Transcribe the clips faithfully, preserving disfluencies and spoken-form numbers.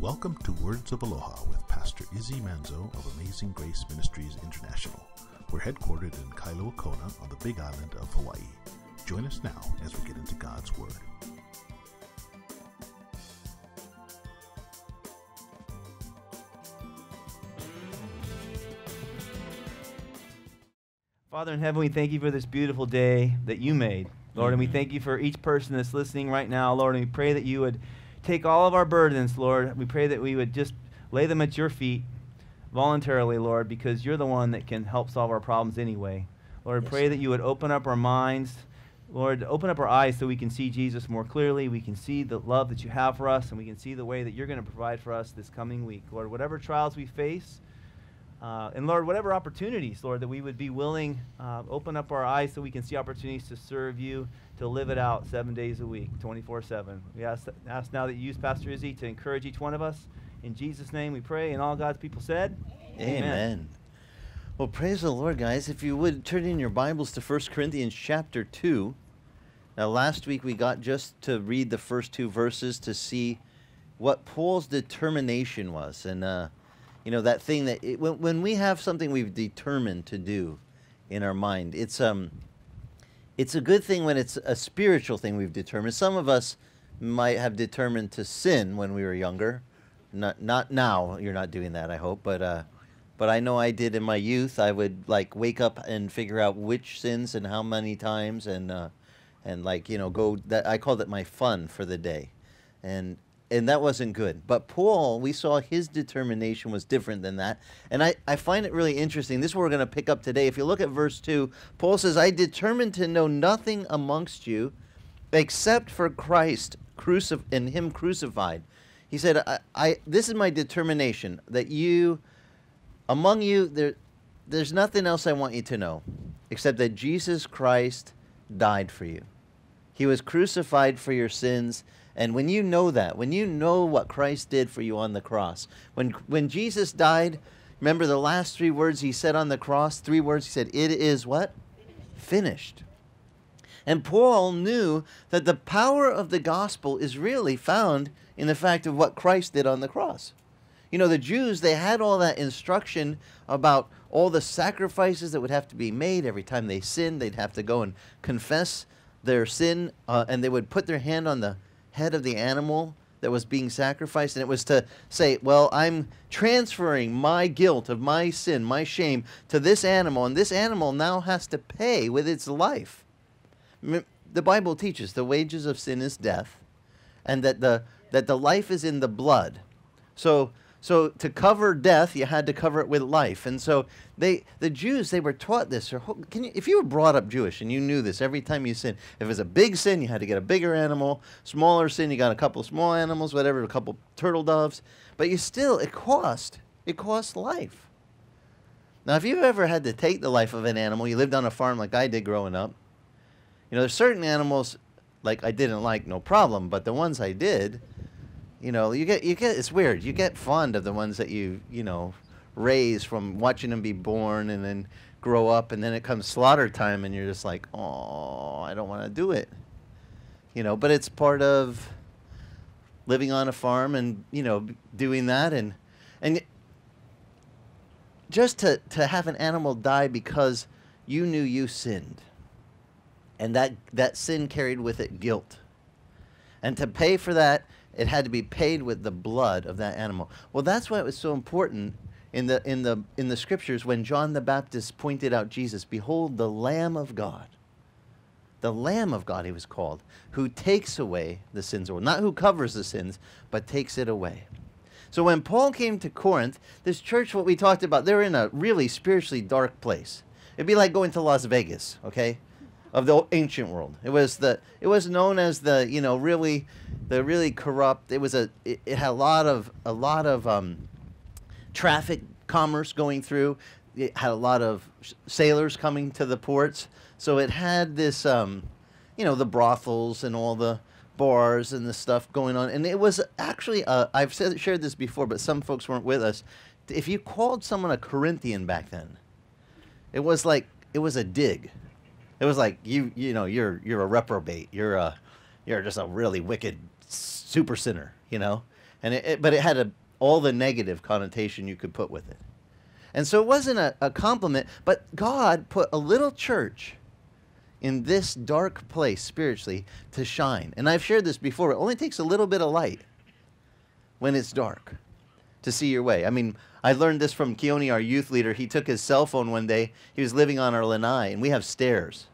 Welcome to Words of Aloha with Pastor Izzy Manzo of Amazing Grace Ministries International. We're headquartered in Kailua-Kona on the Big Island of Hawaii. Join us now as we get into God's Word. Father in heaven, we thank you for this beautiful day that you made, Lord, and we thank you for each person that's listening right now, Lord, and we pray that you would take all of our burdens, Lord. We pray that we would just lay them at your feet voluntarily, Lord, because you're the one that can help solve our problems anyway. Lord, yes. Pray that you would open up our minds, Lord, open up our eyes so we can see Jesus more clearly, we can see the love that you have for us, and we can see the way that you're going to provide for us this coming week. Lord, whatever trials we face, Uh, and Lord, whatever opportunities, Lord, that we would be willing, uh, open up our eyes so we can see opportunities to serve you, to live it out seven days a week, twenty-four seven. We ask, ask now that you use Pastor Izzy to encourage each one of us. In Jesus' name we pray, and all God's people said, Amen. Amen. Well, praise the Lord, guys. If you would, turn in your Bibles to First Corinthians chapter two. Now, last week we got just to read the first two verses to see what Paul's determination was, and uh, you know, that thing that, it, when, when we have something we've determined to do in our mind, it's, um, it's a good thing when it's a spiritual thing we've determined. Some of us might have determined to sin when we were younger. Not, not now, you're not doing that, I hope, but, uh, but I know I did in my youth. I would, like, wake up and figure out which sins and how many times, and, uh, and like, you know, go, that, I called it my fun for the day. And And that wasn't good. But Paul, we saw his determination was different than that. And I, I find it really interesting. This is what we're going to pick up today. If you look at verse two, Paul says, I determined to know nothing amongst you except for Christ crucif- and him crucified. He said, I, I, this is my determination, that you, among you, there, there's nothing else I want you to know except that Jesus Christ died for you. He was crucified for your sins. And when you know that, when you know what Christ did for you on the cross, when, when Jesus died, remember the last three words he said on the cross, three words he said, it is what? Finished. And Paul knew that the power of the gospel is really found in the fact of what Christ did on the cross. You know, the Jews, they had all that instruction about all the sacrifices that would have to be made. Every time they sinned, they'd have to go and confess their sin, uh, and they would put their hand on the head of the animal that was being sacrificed, and it was to say, well, I'm transferring my guilt of my sin, my shame, to this animal, and this animal now has to pay with its life. The Bible teaches the wages of sin is death, and that the that the life is in the blood. So so to cover death, you had to cover it with life. And so they the Jews, they were taught this. Or can you, if you were brought up Jewish and you knew this every time you sinned, if it was a big sin, you had to get a bigger animal. Smaller sin, you got a couple small animals, whatever, a couple turtle doves. But you still, it cost. It cost life. Now, if you've ever had to take the life of an animal, you lived on a farm like I did growing up, you know, there's certain animals like I didn't like, no problem, but the ones I did, you know, you get, you get, it's weird. You get fond of the ones that you, you know, raise from watching them be born and then grow up, and then it comes slaughter time and you're just like, oh, I don't want to do it. You know, but it's part of living on a farm and, you know, doing that. And, and just to, to have an animal die because you knew you sinned, and that, that sin carried with it guilt. And to pay for that, it had to be paid with the blood of that animal. Well, that's why it was so important in the, in the, in the scriptures when John the Baptist pointed out Jesus. Behold, the Lamb of God. The Lamb of God, he was called, who takes away the sins of the world. Not who covers the sins, but takes it away. So when Paul came to Corinth, this church, what we talked about, they're in a really spiritually dark place. It'd be like going to Las Vegas, okay? Of the ancient world. It was the, it was known as the, you know, really, the really corrupt. It was a, it, it had a lot of, a lot of um, traffic, commerce going through. It had a lot of sh sailors coming to the ports. So it had this, um, you know, the brothels and all the bars and the stuff going on. And it was actually, uh, I've said, shared this before, but some folks weren't with us. If you called someone a Corinthian back then, it was like, it was a dig. It was like, you you know, you're you're a reprobate. You're a, you're just a really wicked super sinner, you know? and it, it, but it had a, all the negative connotation you could put with it. And so it wasn't a, a compliment, but God put a little church in this dark place spiritually to shine. And I've shared this before. It only takes a little bit of light when it's dark to see your way. I mean, I learned this from Keone, our youth leader. He took his cell phone one day. He was living on our lanai, and we have stairs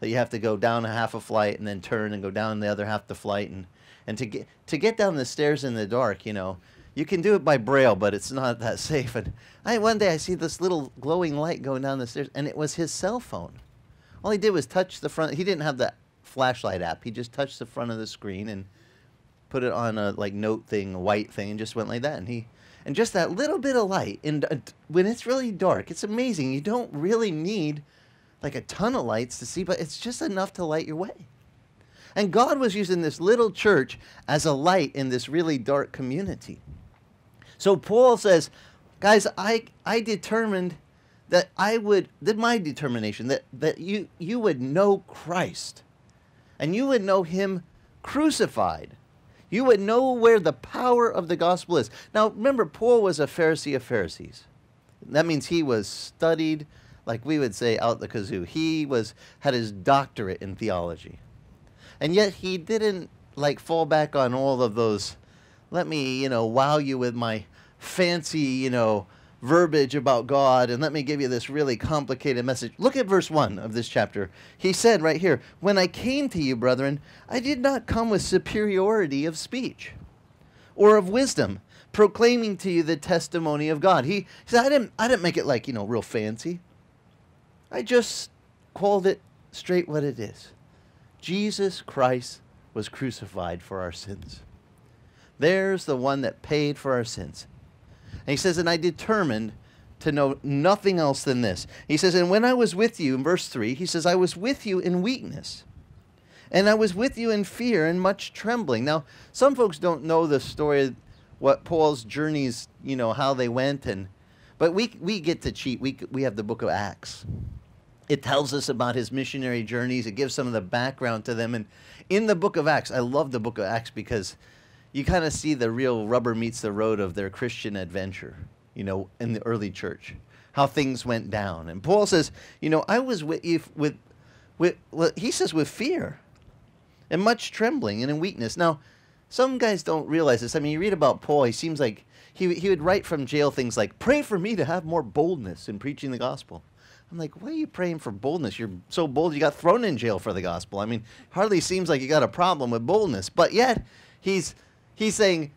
that you have to go down a half a flight and then turn and go down the other half the flight. And, and to, get, to get down the stairs in the dark, you know, you can do it by braille, but it's not that safe. And I, one day I see this little glowing light going down the stairs, and it was his cell phone. All he did was touch the front. He didn't have the flashlight app. He just touched the front of the screen and put it on a like note thing, a white thing, and just went like that. And he, and just that little bit of light, and uh, when it's really dark, it's amazing. You don't really need like a ton of lights to see, but it's just enough to light your way. And God was using this little church as a light in this really dark community. So Paul says, guys, I, I determined that I would, that my determination, that, that you, you would know Christ, and you would know him crucified. You would know where the power of the gospel is. Now, remember, Paul was a Pharisee of Pharisees. That means he was studied, like we would say, out the kazoo. He was, had his doctorate in theology. And yet he didn't, like, fall back on all of those, let me, you know, wow you with my fancy, you know, verbiage about God, and let me give you this really complicated message. Look at verse one of this chapter. He said right here, "When I came to you, brethren, I did not come with superiority of speech or of wisdom, proclaiming to you the testimony of God." He, he said, I didn't, I didn't make it like, you know, real fancy. I just called it straight what it is. Jesus Christ was crucified for our sins. There's the one that paid for our sins. And he says, and I determined to know nothing else than this. He says, and when I was with you, in verse three, he says, I was with you in weakness, and I was with you in fear and much trembling. Now, some folks don't know the story, what Paul's journeys, you know, how they went, and but we, we get to cheat. We, we have the book of Acts. It tells us about his missionary journeys. It gives some of the background to them. And in the book of Acts, I love the book of Acts because you kind of see the real rubber meets the road of their Christian adventure, you know, in the early church, how things went down. And Paul says, you know, I was with, if, with, with well, he says, with fear and much trembling and in weakness. Now, some guys don't realize this. I mean, you read about Paul, he seems like he, he would write from jail things like, pray for me to have more boldness in preaching the gospel. I'm like, why are you praying for boldness? You're so bold you got thrown in jail for the gospel. I mean, hardly seems like you got a problem with boldness, but yet he's... He's saying,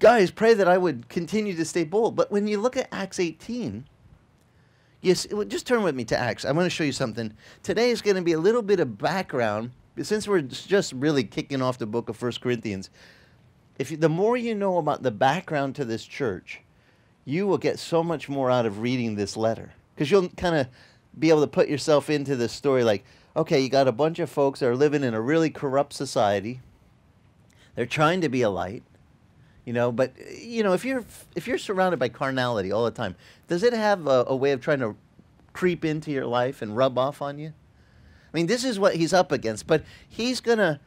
guys, pray that I would continue to stay bold. But when you look at Acts eighteen, yes, just turn with me to Acts. I want to show you something. Today is going to be a little bit of background. Since we're just really kicking off the book of First Corinthians, if you, the more you know about the background to this church, you will get so much more out of reading this letter. Because you'll kind of be able to put yourself into this story like, okay, you got a bunch of folks that are living in a really corrupt society. They're trying to be a light, you know, but, you know, if you're, if you're surrounded by carnality all the time, does it have a, a way of trying to creep into your life and rub off on you? I mean, this is what he's up against, but he's going to,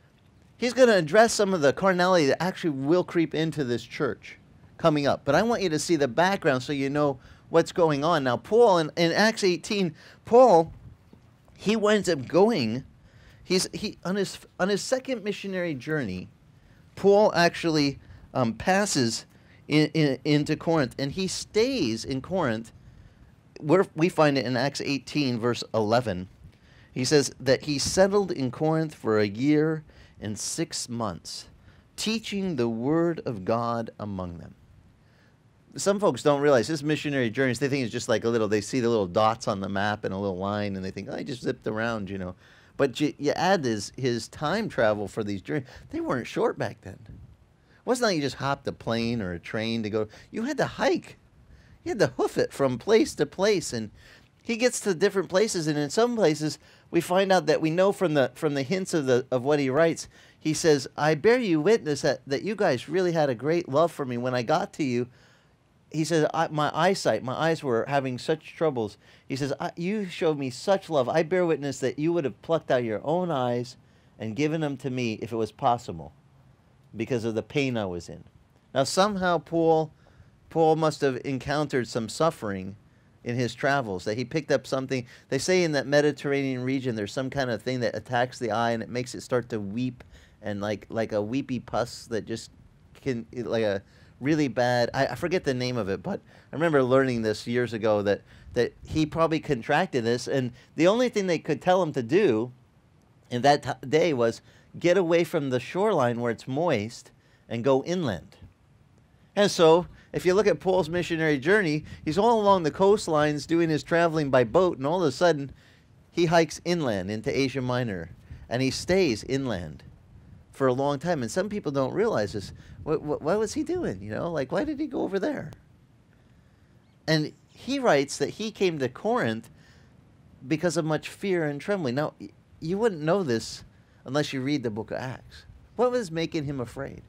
he's going to address some of the carnality that actually will creep into this church coming up. But I want you to see the background so you know what's going on. Now, Paul, in, in Acts eighteen, Paul, he winds up going, he's, he, on his, on his second missionary journey, Paul actually um, passes in, in, into Corinth, and he stays in Corinth. We're, we find it in Acts eighteen, verse eleven. He says that he settled in Corinth for a year and six months, teaching the word of God among them. Some folks don't realize this missionary journeys, they think it's just like a little, they see the little dots on the map and a little line, and they think, oh, I just zipped around, you know. But you, you add his, his time travel for these journeys. They weren't short back then. It wasn't like you just hopped a plane or a train to go. You had to hike. You had to hoof it from place to place. And he gets to different places. And in some places, we find out that we know from the, from the hints of, the, of what he writes. He says, I bear you witness that, that you guys really had a great love for me when I got to you. He says, I, my eyesight, my eyes were having such troubles. He says, I, you showed me such love. I bear witness that you would have plucked out your own eyes and given them to me if it was possible because of the pain I was in. Now, somehow Paul, Paul must have encountered some suffering in his travels, that he picked up something. They say in that Mediterranean region, there's some kind of thing that attacks the eye and it makes it start to weep, and like, like a weepy pus that just can, like a really bad, I, I forget the name of it, but I remember learning this years ago that, that he probably contracted this, and the only thing they could tell him to do in that t day was get away from the shoreline where it's moist and go inland. And so, if you look at Paul's missionary journey, he's all along the coastlines doing his traveling by boat, and all of a sudden, he hikes inland into Asia Minor, and he stays inland for a long time. And some people don't realize this. What, what, what was he doing? You know, like, why did he go over there? And he writes that he came to Corinth because of much fear and trembling. Now, you wouldn't know this unless you read the book of Acts. What was making him afraid?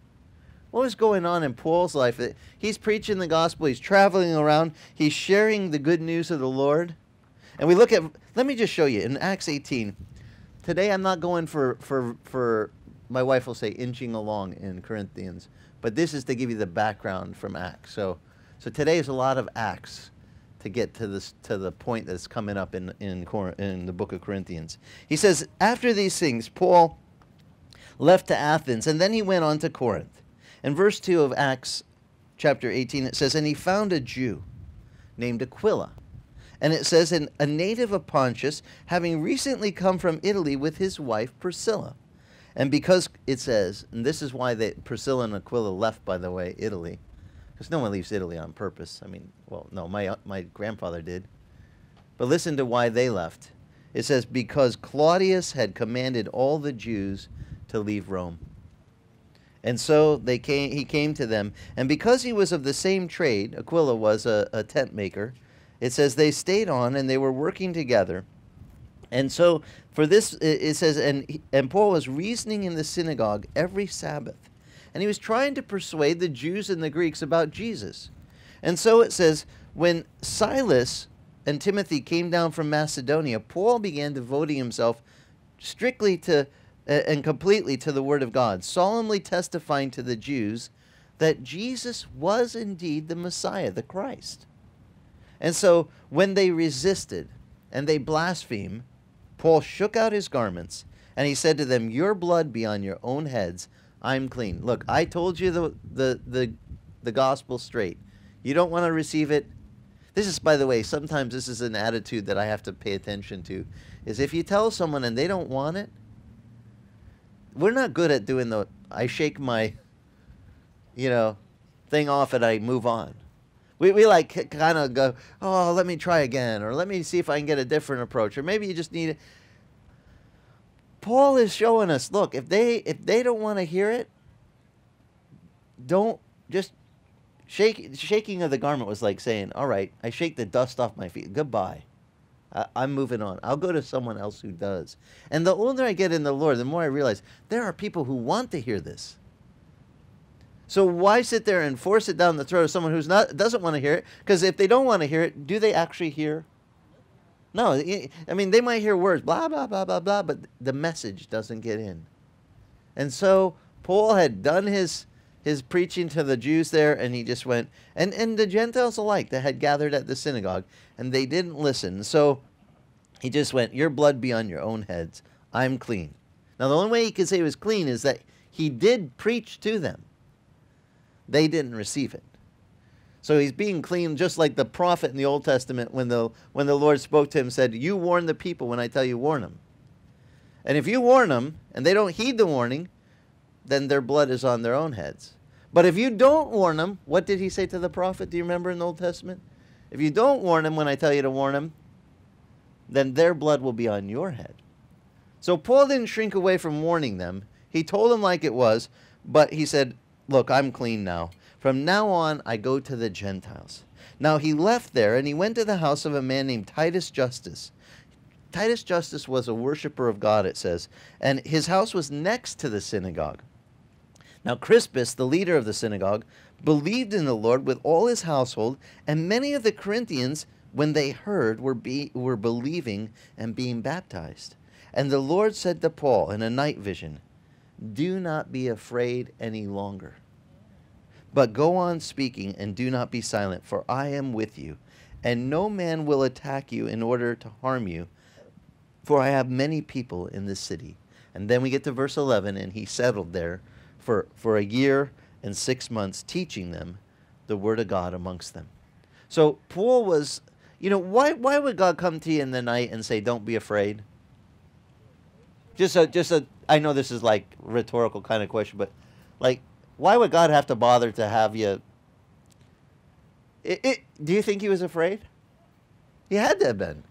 What was going on in Paul's life? He's preaching the gospel. He's traveling around. He's sharing the good news of the Lord. And we look at, let me just show you, in Acts eighteen. Today I'm not going for, for, for my wife will say, inching along in Corinthians. But this is to give you the background from Acts. So, so today is a lot of Acts to get to, this, to the point that's coming up in, in, in the book of Corinthians. He says, after these things, Paul left to Athens, and then he went on to Corinth. In verse two of Acts chapter eighteen, it says, and he found a Jew named Aquila. And it says, and a native of Pontus, having recently come from Italy with his wife Priscilla. And because it says, and this is why they, Priscilla and Aquila left, by the way, Italy. Because no one leaves Italy on purpose. I mean, well, no, my, my grandfather did. But listen to why they left. It says, because Claudius had commanded all the Jews to leave Rome. And so they came, he came to them. And because he was of the same trade, Aquila was a, a tent maker, it says they stayed on and they were working together. And so for this, it says, and, and Paul was reasoning in the synagogue every Sabbath. And he was trying to persuade the Jews and the Greeks about Jesus. And so it says, when Silas and Timothy came down from Macedonia, Paul began devoting himself strictly to and completely to the word of God, solemnly testifying to the Jews that Jesus was indeed the Messiah, the Christ. And so when they resisted and they blasphemed, Paul shook out his garments and he said to them, your blood be on your own heads, I'm clean. Look, I told you the, the, the, the gospel straight. You don't want to receive it. This is, by the way, sometimes this is an attitude that I have to pay attention to, is if you tell someone and they don't want it, we're not good at doing the, I shake my, you know, thing off and I move on. We, we like kind of go, oh, let me try again, or let me see if I can get a different approach, or maybe you just need it. Paul is showing us, look, if they, if they don't want to hear it, don't just shake, shaking of the garment was like saying, all right, I shake the dust off my feet, goodbye. I'm moving on. I'll go to someone else who does. And the older I get in the Lord, the more I realize there are people who want to hear this. So why sit there and force it down the throat of someone who's not doesn't want to hear it? Because if they don't want to hear it, do they actually hear? No. I mean, they might hear words, blah, blah, blah, blah, blah, but the message doesn't get in. And so Paul had done his, his preaching to the Jews there, and he just went, and, and the Gentiles alike that had gathered at the synagogue, and they didn't listen. So he just went, your blood be on your own heads. I'm clean. Now, the only way he could say he was clean is that he did preach to them. They didn't receive it. So he's being clean just like the prophet in the Old Testament when the, when the Lord spoke to him, said, you warn the people when I tell you, warn them. And if you warn them and they don't heed the warning, then their blood is on their own heads. But if you don't warn them, what did he say to the prophet? Do you remember in the Old Testament? If you don't warn them when I tell you to warn them, then their blood will be on your head. So Paul didn't shrink away from warning them. He told them like it was, but he said, look, I'm clean now. From now on, I go to the Gentiles. Now he left there and he went to the house of a man named Titus Justus. Titus Justus was a worshiper of God, it says, and his house was next to the synagogue. Now Crispus, the leader of the synagogue, believed in the Lord with all his household, and many of the Corinthians, when they heard, were, be, were believing and being baptized. And the Lord said to Paul in a night vision, do not be afraid any longer, But go on speaking and do not be silent, for I am with you, and no man will attack you in order to harm you, for I have many people in this city. And then we get to verse eleven, and he settled there for, for a year and six months, teaching them the word of God amongst them. So Paul was, you know, why, why would God come to you in the night and say, don't be afraid? Just a, just a, I know this is like rhetorical kind of question, but like, why would God have to bother to have you? It, it, do you think he was afraid? He had to have been.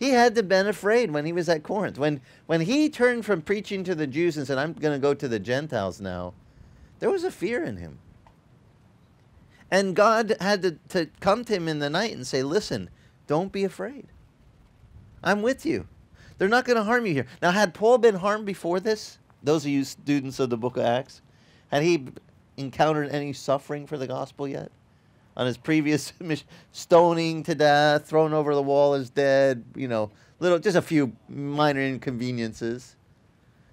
He had to have been afraid when he was at Corinth. When, when he turned from preaching to the Jews and said, I'm going to go to the Gentiles now, there was a fear in him. And God had to, to come to him in the night and say, listen, don't be afraid. I'm with you. They're not going to harm you here. Now, had Paul been harmed before this? Those of you students of the book of Acts. Had he encountered any suffering for the gospel yet? On his previous mission, stoning to death, thrown over the wall as dead, you know, little, just a few minor inconveniences.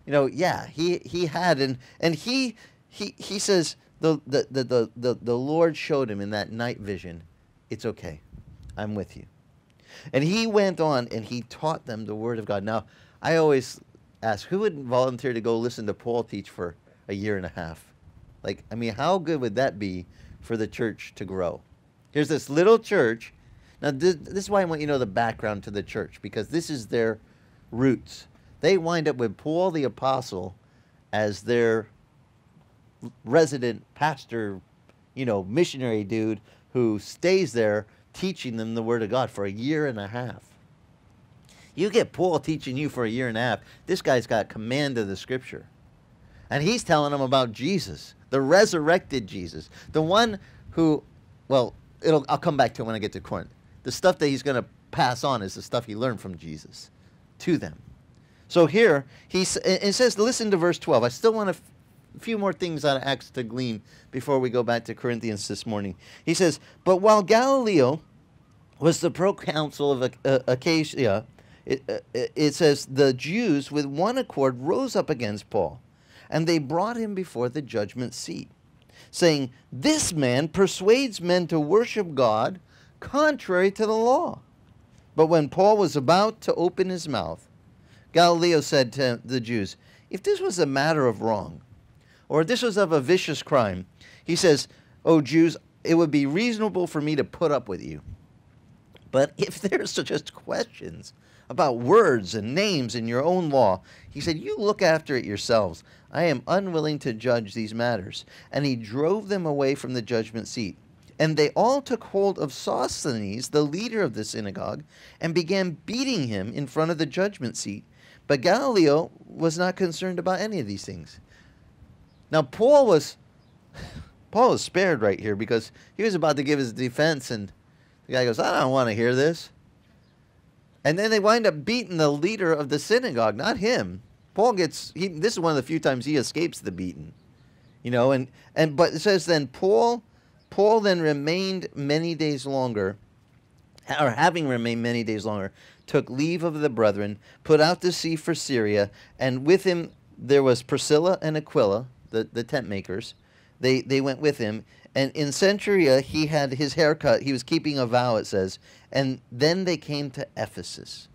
You know, yeah, he, he had, and, and he, he, he says the, the, the, the, the Lord showed him in that night vision, it's okay, I'm with you. And he went on and he taught them the word of God. Now, I always ask, who would volunteer to go listen to Paul teach for a year and a half? Like, I mean, how good would that be for the church to grow? Here's this little church. Now, this, this is why I want you to know the background to the church, because this is their roots. They wind up with Paul the Apostle as their resident pastor, you know, missionary dude who stays there teaching them the Word of God for a year and a half. You get Paul teaching you for a year and a half, this guy's got command of the Scripture. And he's telling them about Jesus, the resurrected Jesus, the one who, well, it'll, I'll come back to it when I get to Corinth. The stuff that he's going to pass on is the stuff he learned from Jesus to them. So here, he it says, listen to verse twelve. I still want a few more things out of Acts to glean before we go back to Corinthians this morning. He says, but while Gallio was the proconsul of Achaia, it, it says, the Jews with one accord rose up against Paul. And they brought him before the judgment seat, saying, this man persuades men to worship God contrary to the law. But when Paul was about to open his mouth, Gallio said to the Jews, if this was a matter of wrong, or this was of a vicious crime, he says, O Jews, it would be reasonable for me to put up with you. But if there's just questions about words and names in your own law, he said, you look after it yourselves. I am unwilling to judge these matters. And he drove them away from the judgment seat. And they all took hold of Sosthenes, the leader of the synagogue, and began beating him in front of the judgment seat. But Gallio was not concerned about any of these things. Now, Paul was, Paul was spared right here because he was about to give his defense. And the guy goes, I don't want to hear this. And then they wind up beating the leader of the synagogue, not him. Paul gets, he, this is one of the few times he escapes the beating, you know, and, and, but it says then Paul, Paul then remained many days longer, or having remained many days longer, took leave of the brethren, put out to sea for Syria, and with him there was Priscilla and Aquila, the, the tent makers. They, they went with him, and in Cenchrea he had his haircut. He was keeping a vow, it says, and then they came to Ephesus,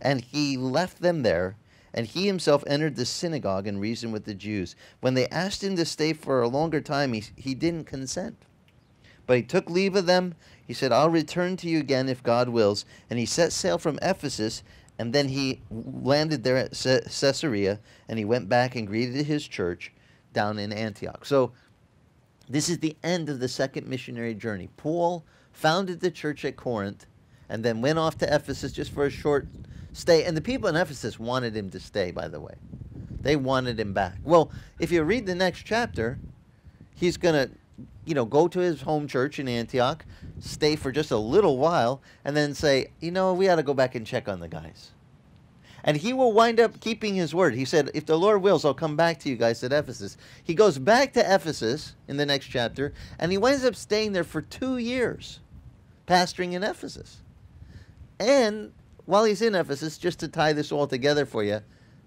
and he left them there. And he himself entered the synagogue and reasoned with the Jews. When they asked him to stay for a longer time, he, he didn't consent. But he took leave of them. He said, I'll return to you again if God wills. And he set sail from Ephesus, and then he landed there at Caesarea, and he went back and greeted his church down in Antioch. So this is the end of the second missionary journey. Paul founded the church at Corinth, and then went off to Ephesus just for a short stay. And the people in Ephesus wanted him to stay, by the way. They wanted him back. Well, if you read the next chapter, he's going to, you know, go to his home church in Antioch, stay for just a little while, and then say, you know, we ought to go back and check on the guys. And he will wind up keeping his word. He said, if the Lord wills, I'll come back to you guys at Ephesus. He goes back to Ephesus in the next chapter, and he winds up staying there for two years, pastoring in Ephesus. And while he's in Ephesus, just to tie this all together for you,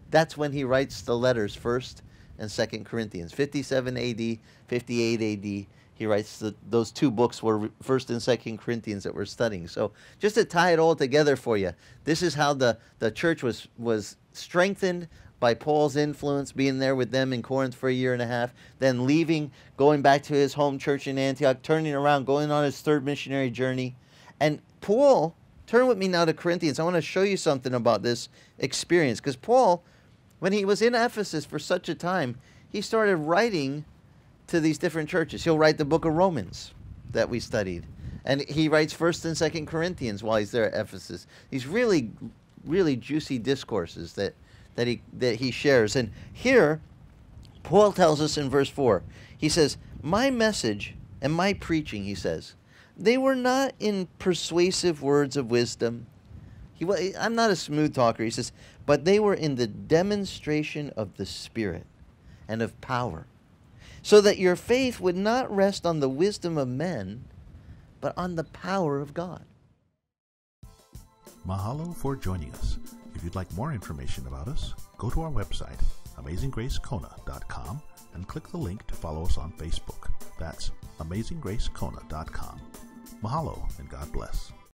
that's when he writes the letters first and Second Corinthians. fifty-seven A D, fifty-eight A D, he writes that those two books were First and Second Corinthians that we're studying. So just to tie it all together for you, this is how the, the church was, was strengthened by Paul's influence, being there with them in Corinth for a year and a half, then leaving, going back to his home church in Antioch, turning around, going on his third missionary journey. And Paul, turn with me now to Corinthians. I want to show you something about this experience. Because Paul, when he was in Ephesus for such a time, he started writing to these different churches. He'll write the book of Romans that we studied. And he writes First and Second Corinthians while he's there at Ephesus. These really, really juicy discourses that That he, that he shares. And here, Paul tells us in verse four, he says, my message and my preaching, he says, they were not in persuasive words of wisdom. He, I'm not a smooth talker, he says, but they were in the demonstration of the Spirit and of power, so that your faith would not rest on the wisdom of men, but on the power of God. Mahalo for joining us. If you'd like more information about us, go to our website, Amazing Grace Kona dot com, and click the link to follow us on Facebook. That's Amazing Grace Kona dot com. Mahalo and God bless.